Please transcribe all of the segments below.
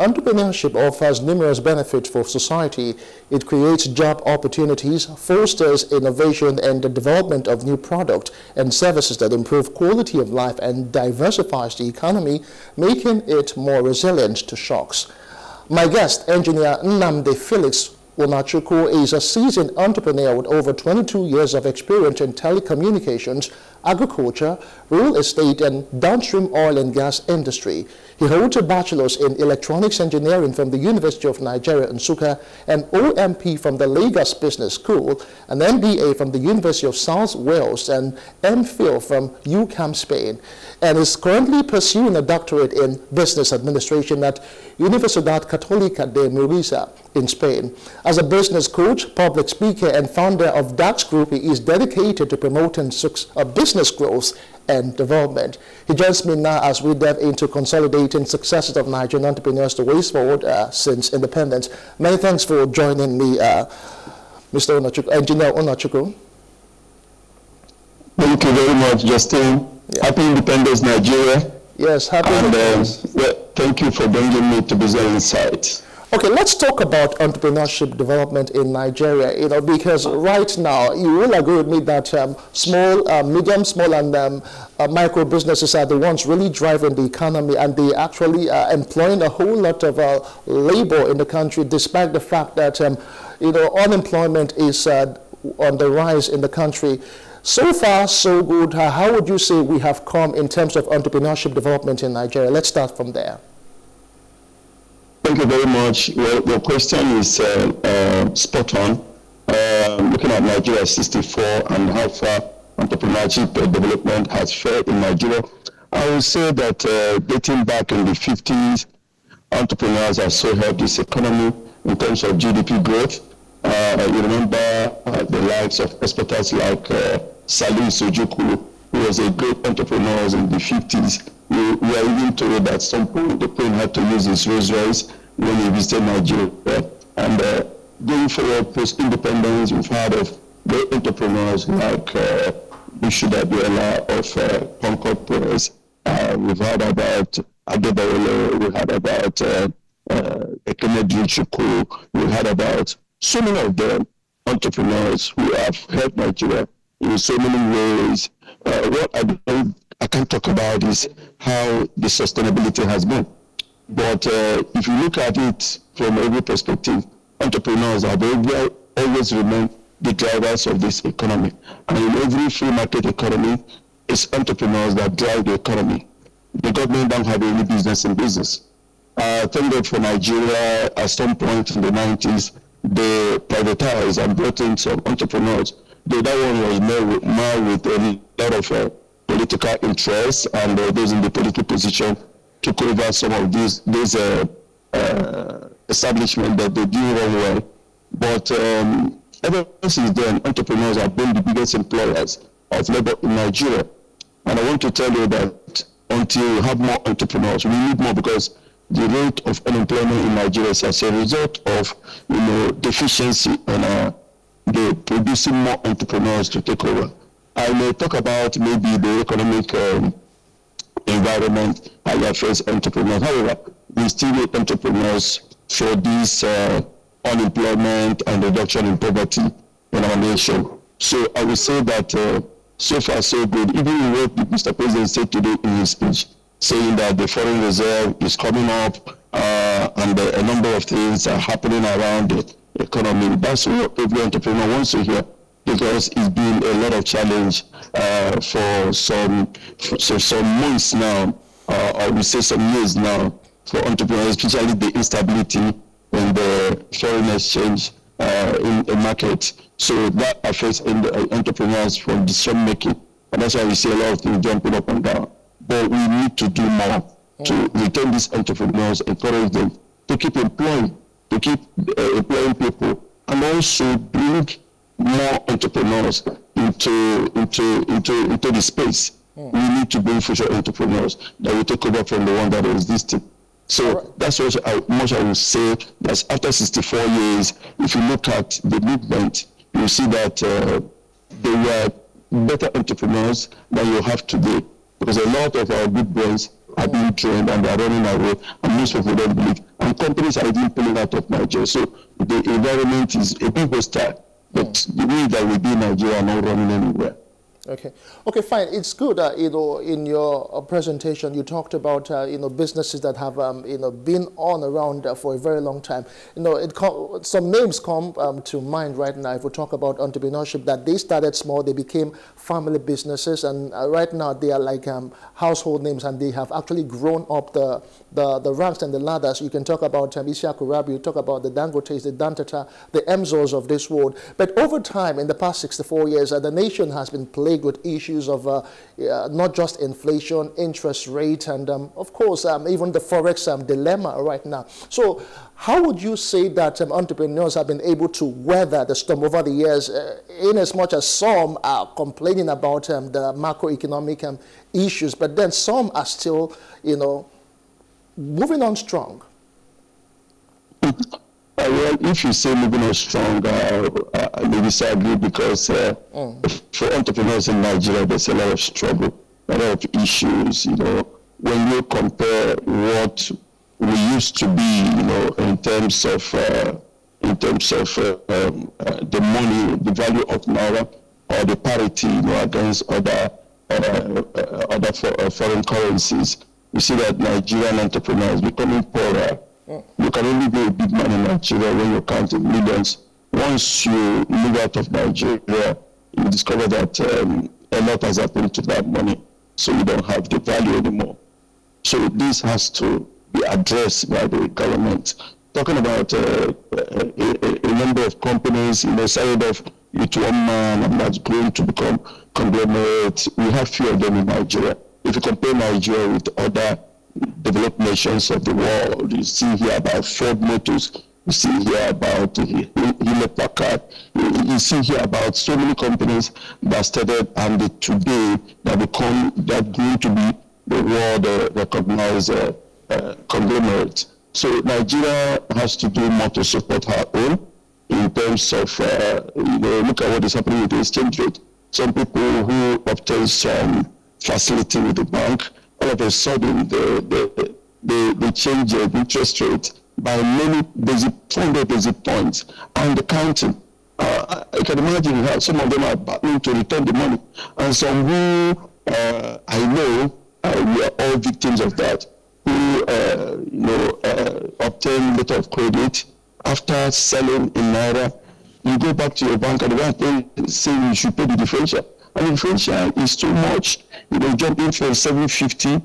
Entrepreneurship offers numerous benefits for society. It creates job opportunities, fosters innovation and the development of new products and services that improve quality of life and diversifies the economy, making it more resilient to shocks. My guest, engineer Nnamdi Felix Onachukwu, is a seasoned entrepreneur with over 22 years of experience in telecommunications, agriculture, real estate, and downstream oil and gas industry. He holds a bachelor's in electronics engineering from the University of Nigeria, Nsuka, an OMP from the Lagos Business School, an MBA from the University of South Wales, and MPhil from UCAM, Spain, and is currently pursuing a doctorate in business administration at Universidad Católica de Murcia in Spain. As a business coach, public speaker, and founder of DAX Group, he is dedicated to promoting a business growth and development. He joins me now as we delve into consolidating successes of Nigerian entrepreneurs to ways forward since independence. Many thanks for joining me, Mr. Onachukwu, Engineer Onachukwu. Thank you very much, Justin. Yeah. Happy Independence, Nigeria. Yes, happy Independence. Thank you for bringing me to Bizarre Insights. Okay, let's talk about entrepreneurship development in Nigeria, you know, because right now, you will agree with me that medium, small, and micro businesses are the ones really driving the economy, and they actually are employing a whole lot of labor in the country, despite the fact that, you know, unemployment is on the rise in the country. So far, so good. How would you say we have come in terms of entrepreneurship development in Nigeria? Let's start from there. Thank you very much. Well, your question is spot on. Looking at Nigeria 64 and how far entrepreneurship development has fared in Nigeria, I would say that dating back in the 50s, entrepreneurs have so helped this economy in terms of GDP growth. You remember the likes of experts like Salim Sojukulu, who was a great entrepreneur in the 50s. We are even told that at some point the plane had to use his Rolls-Royce when he visited Nigeria. And going forward, post-independence, we've heard of great entrepreneurs like Bishida Biella of Concord Press. We've heard about Adebowale. We heard about Ekenedilichukwu. We heard about so many of them entrepreneurs who have helped Nigeria in so many ways. What I can talk about is how the sustainability has been. But if you look at it from every perspective, entrepreneurs have always remained the drivers of this economy. And in every free market economy, it's entrepreneurs that drive the economy. The government don't have any business in business. Thank God for Nigeria, at some point in the 90s, they privatized and brought in some entrepreneurs. Though that one was more with a lot of political interests, and those in the political position took over some of these establishments that they do very well. But ever since then, entrepreneurs have been the biggest employers of labor in Nigeria. And I want to tell you that until we have more entrepreneurs, we need more, because the rate of unemployment in Nigeria is as a result of, you know, deficiency on the producing more entrepreneurs to take over. I may talk about maybe the economic environment and affairs entrepreneurs. However, we still need entrepreneurs for this unemployment and reduction in poverty in our nation. So I would say that so far so good. Even what Mr. President said today in his speech, saying that the foreign reserve is coming up and a number of things are happening around it. Economy. That's what every entrepreneur wants to hear, because it's been a lot of challenge for some months now, or we say some years now, for entrepreneurs, especially the instability in the foreign exchange in the market. So that affects entrepreneurs from decision making, and that's why we see a lot of things jumping up and down. But we need to do more to retain these entrepreneurs, encourage them to keep employing. To keep employing people, and also bring more entrepreneurs into the space. Mm. We need to bring future entrepreneurs that will take over from the one that is existing. So right. That's what I would say. That's after 64 years, if you look at the movement, you see that they were better entrepreneurs than you have today, because a lot of our good brains are being trained and they are running away, and most people don't believe. And companies are even pulling out of Nigeria. So the environment is a big hostile. But the way that we do in Nigeria are not running anywhere. Okay. Okay, fine. It's good. You know, in your presentation, you talked about you know, businesses that have you know, been on around for a very long time. You know, some names come to mind right now. If we talk about entrepreneurship, that they started small, they became family businesses, and right now they are like household names, and they have actually grown up the ranks and the ladders. You can talk about Isiakurabi, you talk about the Dangotes, the Dantata, the Emsos of this world. But over time, in the past 64 years, the nation has been plagued with issues of not just inflation, interest rate, and of course, even the forex dilemma right now. So how would you say that entrepreneurs have been able to weather the storm over the years, in as much as some are complaining about the macroeconomic issues, but then some are still, you know, moving on strong? Well, if you say moving on strong, I may disagree, because for entrepreneurs in Nigeria, there's a lot of struggle, a lot of issues. You know, when you compare what we used to be, you know, in terms of the money, the value of naira, or the parity, you know, against other foreign currencies, you see that Nigerian entrepreneurs becoming poorer. You can only be a big man in Nigeria when you count in millions. Once you move out of Nigeria, you discover that a lot has happened to that money, so you don't have the value anymore. So this has to be addressed by the government. Talking about a number of companies in the side of it, one man, and that's going to become conglomerates. We have few of them in Nigeria. If you compare Nigeria with other developed nations of the world, you see here about Ford Motors, you see here about Unipart, you see here about so many companies that started, and today that become, that going to be the world recognized conglomerate. So Nigeria has to do more to support her own in terms of, you know, look at what is happening with the exchange rate. Some people who obtain some facility with the bank, all of a sudden, they change the interest rate by many basic points, and the counting. I can imagine how some of them are battling to return the money, and some who I know, we are all victims of that, who you know, obtain a bit of credit after selling in naira. You go back to your bank and they say you should pay the differential. And inflation is too much. You know, jumping from 750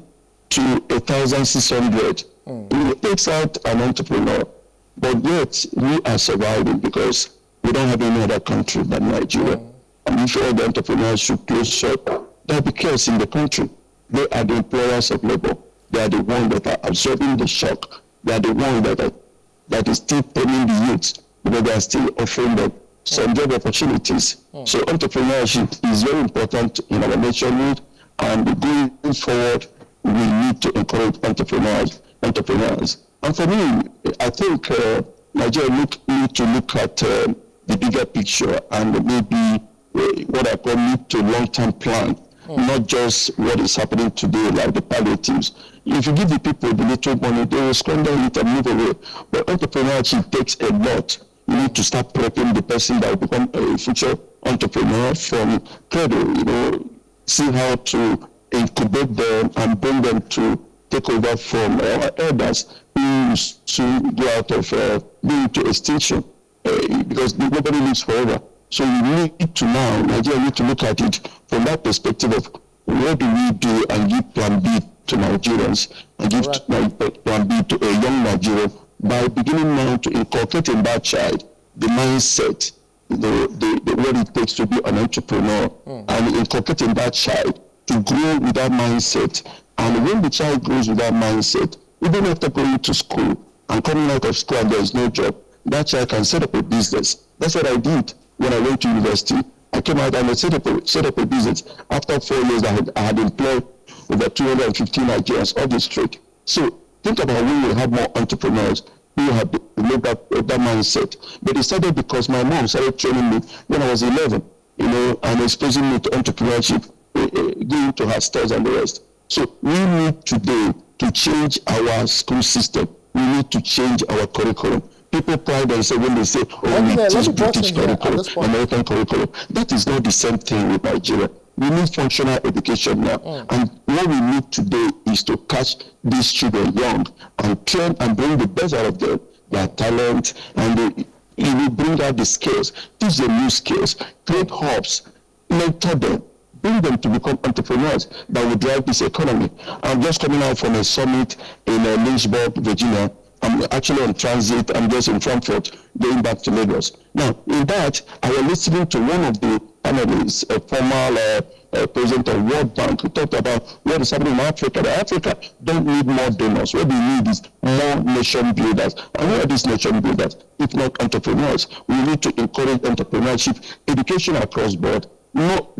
to 1,600. It takes out an entrepreneur. But yet, we are surviving because we don't have any other country than Nigeria. And I'm sure the entrepreneurs should close shop. That's because in the country, they are the employers of labor. They are the ones that are absorbing the shock. They are the ones that is still paying the youth, because they are still offering them some job opportunities. So entrepreneurship is very important in our nationhood, and going forward, we need to encourage entrepreneurs. And for me, I think Nigeria need to look at the bigger picture, and maybe what I call mid to long-term plan, not just what is happening today, like the palliatives. If you give the people the little money, they will squander it and move away. But entrepreneurship takes a lot. You need to start prepping the person that will become a future entrepreneur from cradle, you know, see how to incubate them and bring them to take over from our elders who soon go out of being to extinction, because nobody lives forever. So we need to now, Nigeria need to look at it from that perspective of what do we do, and give plan B to Nigerians, and give plan B to a young Nigerian, by beginning now to inculcate in that child the mindset, what it takes to be an entrepreneur, and inculcating that child to grow with that mindset. And when the child grows with that mindset, even after going to school and coming out of school and there is no job, that child can set up a business. That's what I did when I went to university. I came out and I set up a business. After 4 years, I had employed over 250 Nigerians off the street. So think about when we have more entrepreneurs who have that mindset. But it started because my mom started training me when I was 11, you know, and exposing me to entrepreneurship, going to her stores and the rest. So we need today to change our school system. We need to change our curriculum. People pride themselves when they say, oh, we teach British curriculum, American curriculum. That is not the same thing with Nigeria. We need functional education now. And what we need today is to catch these children young and train and bring the best out of them, their talent, and it will bring out the skills, teach them new skills, create hubs, mentor them, bring them to become entrepreneurs that will drive this economy. I'm just coming out from a summit in Lynchburg, Virginia. I'm actually on transit. I'm just in Frankfurt, going back to Lagos. Now, in that, I was listening to one of the analysts, a former president of World Bank, who talked about what is happening in Africa. That Africa don't need more donors. What we need is more nation builders. And what are these nation builders, if not entrepreneurs? We need to encourage entrepreneurship, education across board,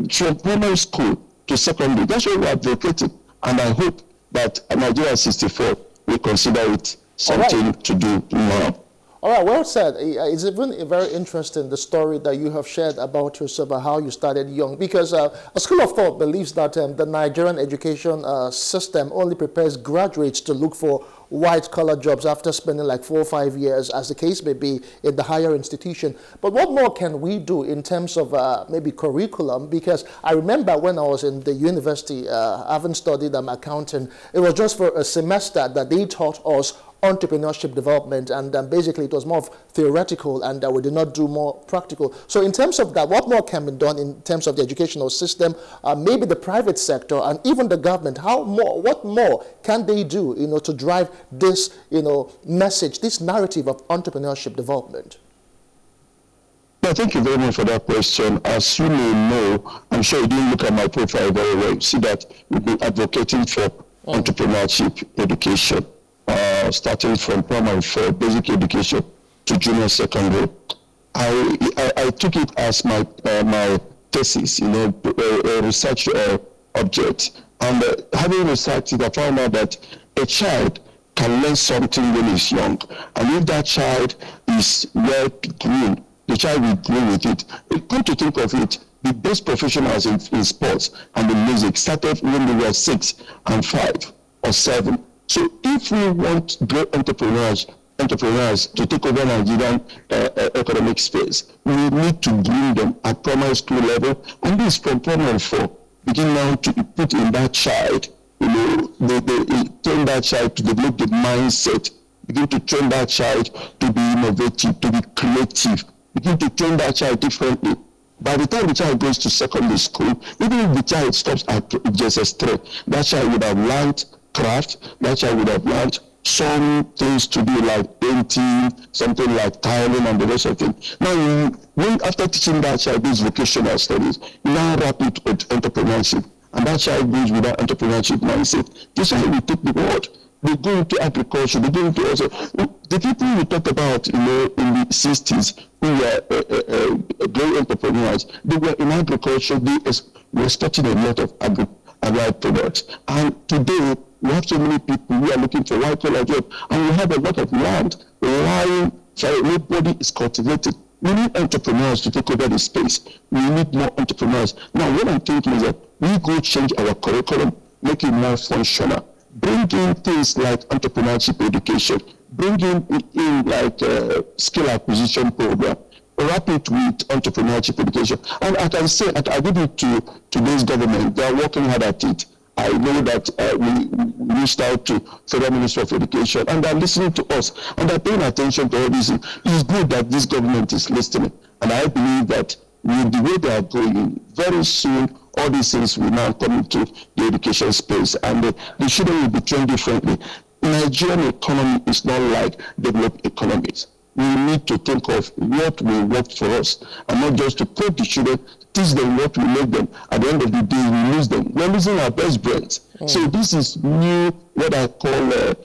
from primary school to secondary. That's what we are advocating. And I hope that Nigeria 64 will consider it something to do tomorrow. All right, well said. It's even very interesting, the story that you have shared about yourself and how you started young, because a school of thought believes that the Nigerian education system only prepares graduates to look for white-collar jobs after spending like 4 or 5 years, as the case may be, in the higher institution. But what more can we do in terms of maybe curriculum? Because I remember when I was in the university, I haven't studied accounting, it was just for a semester that they taught us entrepreneurship development, and basically it was more of theoretical, and we did not do more practical. So in terms of that, what more can be done in terms of the educational system, maybe the private sector and even the government? How more, what more can they do, you know, to drive this, you know, message, this narrative of entrepreneurship development? Yeah, thank you very much for that question. As you may know, I'm sure you didn't look at my profile very well. You see that we've been advocating for entrepreneurship education, starting from primary for basic education to junior secondary. I took it as my my thesis, you know, research object. And having researched it, I found out that a child can learn something when he's young, and if that child is well groomed, the child will grow with it. Come to think of it, the best professionals in sports and in music started when they were 6 and 5 or 7. So if we want great entrepreneurs to take over Nigerian economic space, we need to bring them at primary school level, and this from primary 4. Begin now to put in that child, you know, train that child to develop the mindset, begin to train that child to be innovative, to be creative, begin to train that child differently. By the time the child goes to secondary school, even if the child stops at JSS3, that child would have learned craft, that child would have learned some things to do like painting, something like tiling and the rest of it. Now, when after teaching that child these vocational studies, you now wrap it with entrepreneurship, and that child goes with that entrepreneurship mindset. This is how we take the world. They go into agriculture, they go into also. The people we talk about, you know, in the 60s, who were great entrepreneurs, they were in agriculture, they were exporting a lot of agri products. And today, we have so many people who are looking for white-collar jobs, and we have a lot of land lying, so nobody is cultivated. We need entrepreneurs to take over the space. We need more entrepreneurs. Now, what I'm thinking is that we go change our curriculum, make it more functional, bring in things like entrepreneurship education, bring in like skill acquisition program, wrap it with entrepreneurship education. And I can say, I give it to today's government, they are working hard at it. I know that we reached out to Federal Ministry of Education, and they're listening to us, and they're paying attention to all this. It's good that this government is listening, and I believe that with the way they are going, very soon, all these things will now come into the education space, and the children will be trained differently. Nigerian economy is not like developed economies. We need to think of what will work for us, and not just to put the children, teach them what will make them. At the end of the day, we lose them. We're losing our best brains. So this is new, what I call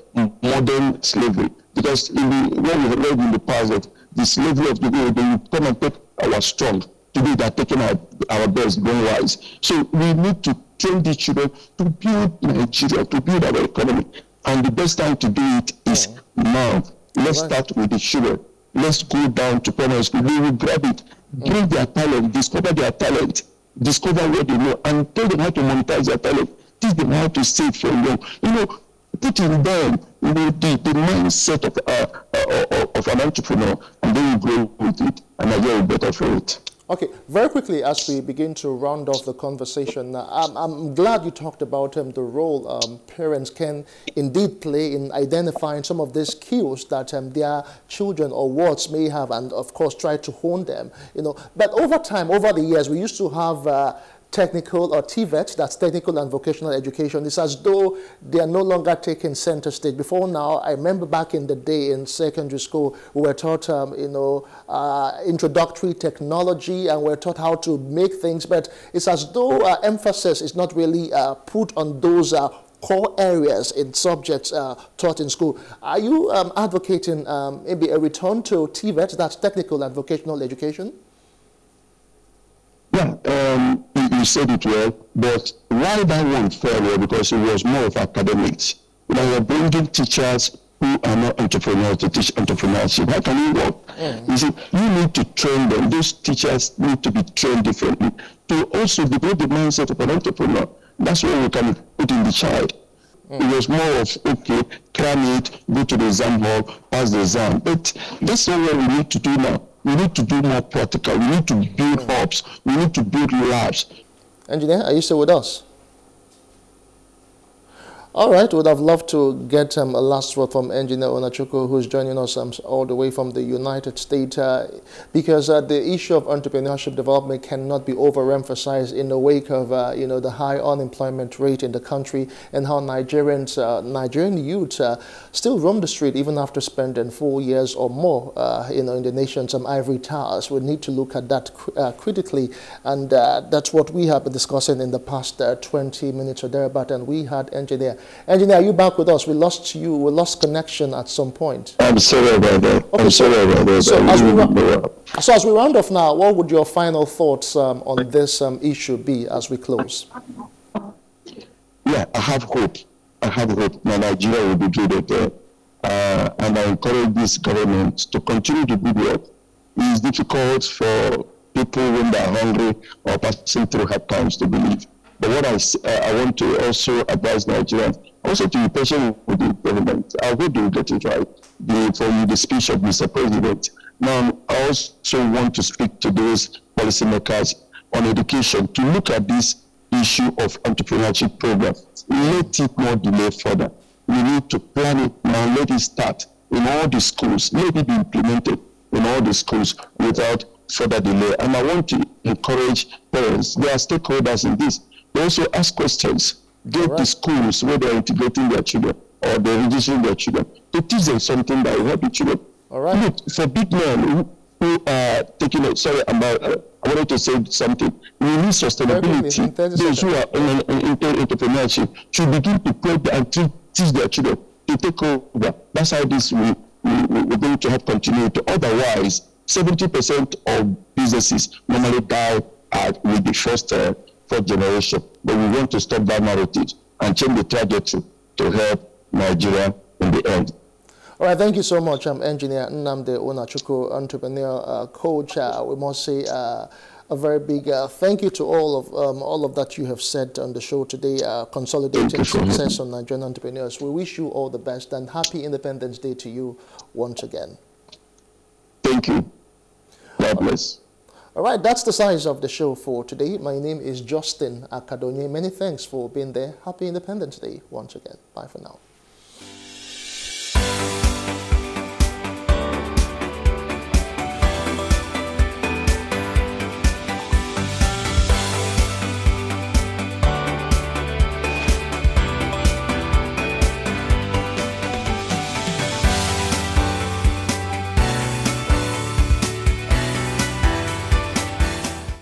modern slavery. Because when we read in the past that the slavery of the day, they will come and take our strong. Today, they're taking our best brain-wise. So we need to train the children to build Nigeria, to build our economy. And the best time to do it is now. Let's start with the children. Let's go down to primary school. We will grab it, bring their talent, discover their talent, discover what they know, and tell them how to monetize their talent. teach them how to save for long. You know, putting them with the mindset of an entrepreneur, and they will grow with it, and I will better for it. Okay, very quickly, as we begin to round off the conversation, I'm glad you talked about the role parents can indeed play in identifying some of these skills that their children or wards may have, and of course try to hone them. You know, but over time, over the years, we used to have technical, or TVET, that's technical and vocational education. It's as though they are no longer taking center stage. Before now, I remember back in the day in secondary school, we were taught, you know, introductory technology, and we were taught how to make things, but it's as though emphasis is not really put on those core areas in subjects taught in school. Are you advocating maybe a return to TVET, that's technical and vocational education? Yeah, you said it well, but why that one failure? Because it was more of academics. Now you're bringing teachers who are not entrepreneurs to teach entrepreneurship. How can you work? You see, you need to train them. Those teachers need to be trained differently to also develop the mindset of an entrepreneur. That's where we can put in the child. It was more of, okay, cram it, go to the exam hall, pass the exam. But that's not what we need to do now. We need to do more practical. We need to build hubs. We need to build labs. Engineer, are you still with us? All right, would have loved to get a last word from Engineer Onachukwu, who's joining us all the way from the United States, because the issue of entrepreneurship development cannot be overemphasized in the wake of you know, the high unemployment rate in the country, and how Nigerians, Nigerian youth still roam the street even after spending 4 years or more you know, in the nation's ivory towers. We need to look at that critically, and that's what we have been discussing in the past 20 minutes or thereabout, and we had Engineer, are you back with us? We lost you. We lost connection at some point. I'm sorry about that. Okay, I'm sorry about that. So as we round off now, what would your final thoughts on this issue be as we close? Yeah, I have hope. I have hope. Now, Nigeria will be good there. And I encourage this government to continue to do work. It is difficult for people when they are hungry or passing through hard times to believe. But what I want to also advise Nigerians, also to be patient with the government. I hope they will get it right from the speech of Mr. President. Now, I also want to speak to those policymakers on education to look at this issue of entrepreneurship program. Let it not delay further. We need to plan it now. Let it start in all the schools. Let it be implemented in all the schools without further delay. And I want to encourage parents. There are stakeholders in this. They also ask questions, get the schools where they're integrating their children or they're registering their children. They teach them something that will help the children. All right. Look, for big men who are taking it, sorry, I wanted to say something. We need sustainability. Those who are in entrepreneurship should begin to prep and teach their children to take over. That's how this we're going to have continuity. Otherwise, 70% of businesses normally die with the first generation, but we want to stop that narrative and change the trajectory to help Nigeria in the end. All right, thank you so much, Engineer Nnamdi Onachukwu, entrepreneur, coach. We must say a very big thank you to all of that you have said on the show today, consolidating success on Nigerian entrepreneurs. We wish you all the best, and happy Independence Day to you once again. Thank you. God bless. All right, that's the size of the show for today. My name is Justin Akadonye. Many thanks for being there. Happy Independence Day once again. Bye for now.